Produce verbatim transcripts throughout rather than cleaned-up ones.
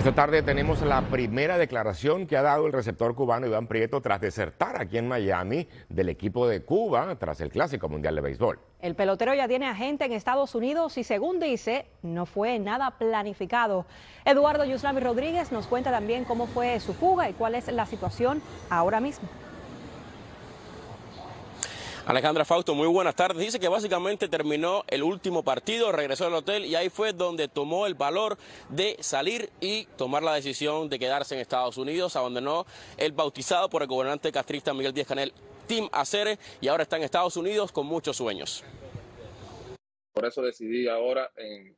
Esta tarde tenemos la primera declaración que ha dado el receptor cubano Iván Prieto tras desertar aquí en Miami del equipo de Cuba tras el Clásico Mundial de Béisbol. El pelotero ya tiene agente en Estados Unidos y, según dice, no fue nada planificado. Eduardo Yuslami Rodríguez nos cuenta también cómo fue su fuga y cuál es la situación ahora mismo. Alejandra Fausto, muy buenas tardes. Dice que básicamente terminó el último partido, regresó al hotel y ahí fue donde tomó el valor de salir y tomar la decisión de quedarse en Estados Unidos. Abandonó el bautizado por el gobernante castrista Miguel Díaz-Canel, Team Aceres, y ahora está en Estados Unidos con muchos sueños. Por eso decidí ahora en,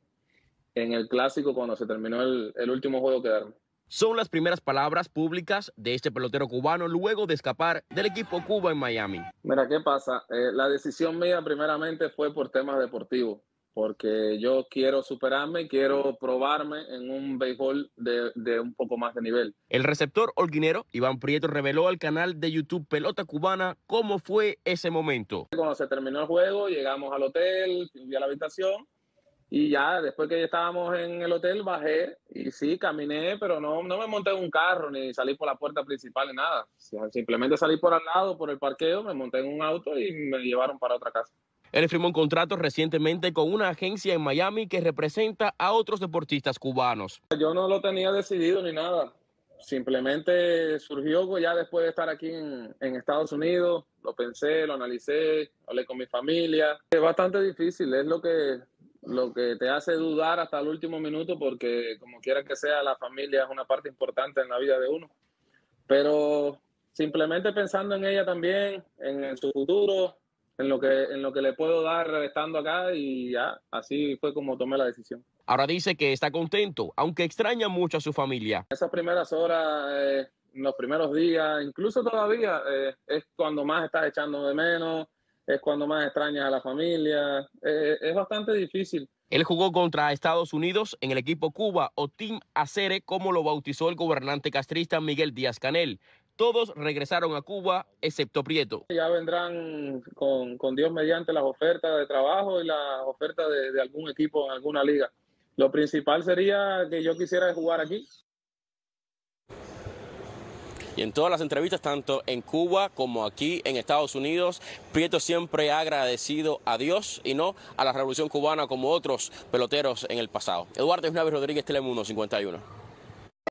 en el Clásico, cuando se terminó el, el último juego, quedarme. Son las primeras palabras públicas de este pelotero cubano luego de escapar del equipo Cuba en Miami. Mira, ¿qué pasa? Eh, la decisión mía primeramente fue por temas deportivos, porque yo quiero superarme, quiero probarme en un béisbol de, de un poco más de nivel. El receptor holguinero Iván Prieto reveló al canal de YouTube Pelota Cubana cómo fue ese momento. Cuando se terminó el juego, llegamos al hotel, fui a la habitación. Y ya después que ya estábamos en el hotel, bajé y sí, caminé, pero no, no me monté en un carro ni salí por la puerta principal ni nada. Simplemente salí por al lado, por el parqueo, me monté en un auto y me llevaron para otra casa. Él firmó un contrato recientemente con una agencia en Miami que representa a otros deportistas cubanos. Yo no lo tenía decidido ni nada. Simplemente surgió ya después de estar aquí en, en Estados Unidos. Lo pensé, lo analicé, hablé con mi familia. Es bastante difícil, es lo que... lo que te hace dudar hasta el último minuto, porque como quiera que sea, la familia es una parte importante en la vida de uno. Pero simplemente pensando en ella también, en, en su futuro, en lo, que, en lo que le puedo dar estando acá, y ya, así fue como tomé la decisión. Ahora dice que está contento, aunque extraña mucho a su familia. Esas primeras horas, eh, los primeros días, incluso todavía, eh, es cuando más estás echando de menos, es cuando más extrañas a la familia, eh, es bastante difícil. Él jugó contra Estados Unidos en el equipo Cuba, o Team Aceres, como lo bautizó el gobernante castrista Miguel Díaz-Canel. Todos regresaron a Cuba, excepto Prieto. Ya vendrán con, con Dios mediante las ofertas de trabajo y las ofertas de, de algún equipo en alguna liga. Lo principal sería que yo quisiera jugar aquí. Y en todas las entrevistas, tanto en Cuba como aquí en Estados Unidos, Prieto siempre ha agradecido a Dios y no a la Revolución Cubana como otros peloteros en el pasado. Eduardo Esnavez Rodríguez, Telemundo cincuenta y uno.